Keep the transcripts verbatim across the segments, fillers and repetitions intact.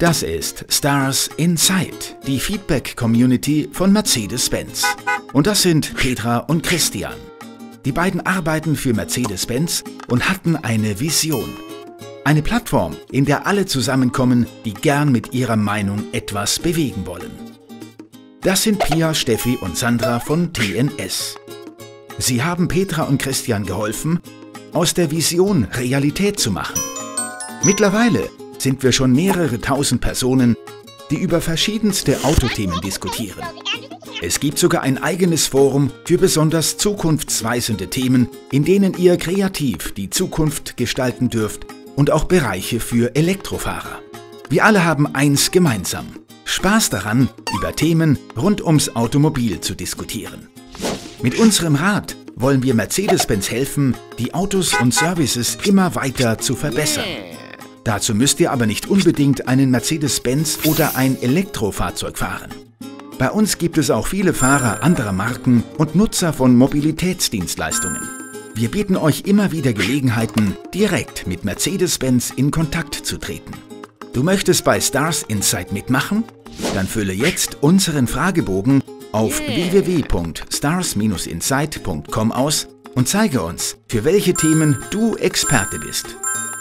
Das ist Stars Insight, die Feedback-Community von Mercedes-Benz. Und das sind Petra und Christian. Die beiden arbeiten für Mercedes-Benz und hatten eine Vision. Eine Plattform, in der alle zusammenkommen, die gern mit ihrer Meinung etwas bewegen wollen. Das sind Pia, Steffi und Sandra von T N S. Sie haben Petra und Christian geholfen, aus der Vision Realität zu machen. Mittlerweile sind wir schon mehrere tausend Personen, die über verschiedenste Autothemen diskutieren. Es gibt sogar ein eigenes Forum für besonders zukunftsweisende Themen, in denen ihr kreativ die Zukunft gestalten dürft und auch Bereiche für Elektrofahrer. Wir alle haben eins gemeinsam: Spaß daran, über Themen rund ums Automobil zu diskutieren. Mit unserem Rat wollen wir Mercedes-Benz helfen, die Autos und Services immer weiter zu verbessern. Dazu müsst ihr aber nicht unbedingt einen Mercedes-Benz oder ein Elektrofahrzeug fahren. Bei uns gibt es auch viele Fahrer anderer Marken und Nutzer von Mobilitätsdienstleistungen. Wir bieten euch immer wieder Gelegenheiten, direkt mit Mercedes-Benz in Kontakt zu treten. Du möchtest bei Stars Insight mitmachen? Dann fülle jetzt unseren Fragebogen auf w w w punkt stars bindestrich insight punkt com aus und zeige uns, für welche Themen du Experte bist.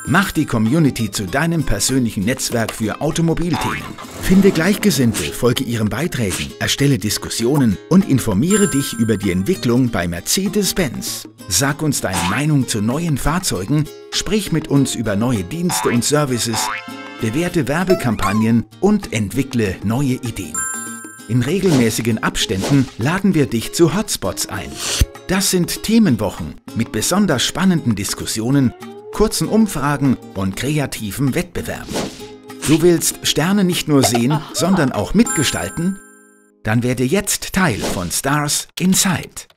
Mach die Community zu deinem persönlichen Netzwerk für Automobilthemen. Finde Gleichgesinnte, folge ihren Beiträgen, erstelle Diskussionen und informiere dich über die Entwicklung bei Mercedes-Benz. Sag uns deine Meinung zu neuen Fahrzeugen, sprich mit uns über neue Dienste und Services, bewerte Werbekampagnen und entwickle neue Ideen. In regelmäßigen Abständen laden wir dich zu Hotspots ein. Das sind Themenwochen mit besonders spannenden Diskussionen, kurzen Umfragen und kreativen Wettbewerben. Du willst Sterne nicht nur sehen, sondern auch mitgestalten? Dann werde jetzt Teil von Stars Insight.